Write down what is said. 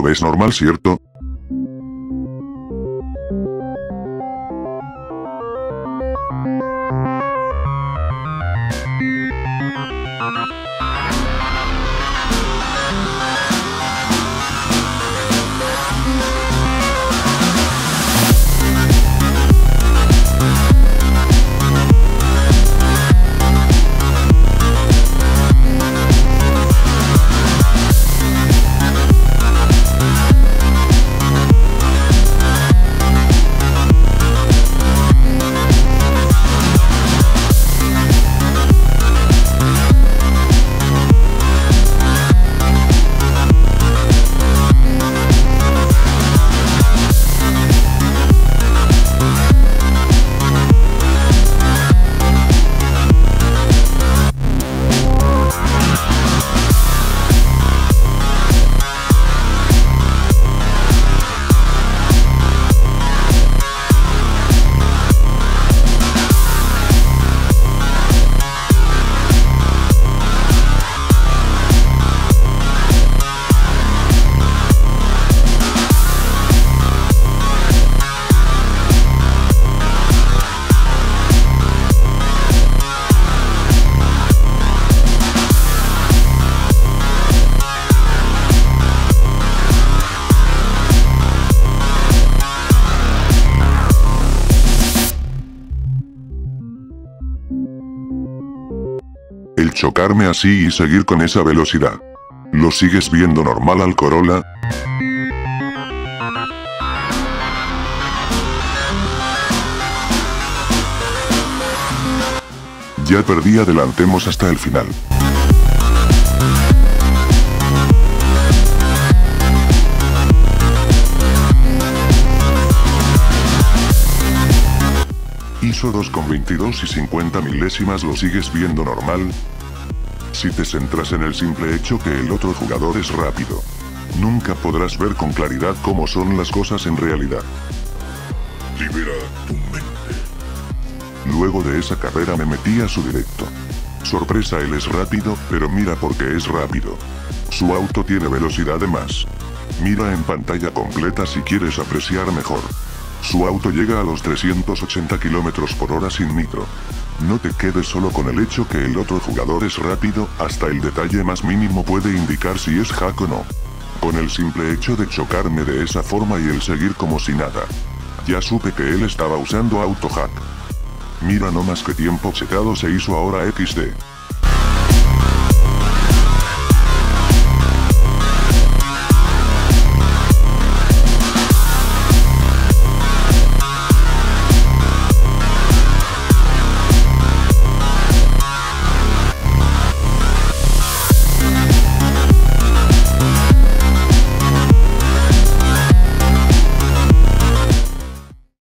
lo ves normal, ¿cierto? El chocarme así y seguir con esa velocidad. ¿Lo sigues viendo normal al Corolla? Ya perdí, adelantemos hasta el final. Hizo 2,22 y 50 milésimas, ¿lo sigues viendo normal? Si te centras en el simple hecho que el otro jugador es rápido, nunca podrás ver con claridad cómo son las cosas en realidad. Libera tu mente. Luego de esa carrera me metí a su directo. Sorpresa, él es rápido, pero mira por qué es rápido. Su auto tiene velocidad de más. Mira en pantalla completa si quieres apreciar mejor. Su auto llega a los 380 km por hora sin nitro. No te quedes solo con el hecho que el otro jugador es rápido, hasta el detalle más mínimo puede indicar si es hack o no. Con el simple hecho de chocarme de esa forma y el seguir como si nada, ya supe que él estaba usando auto hack. Mira nomás qué tiempo checado se hizo ahora XD.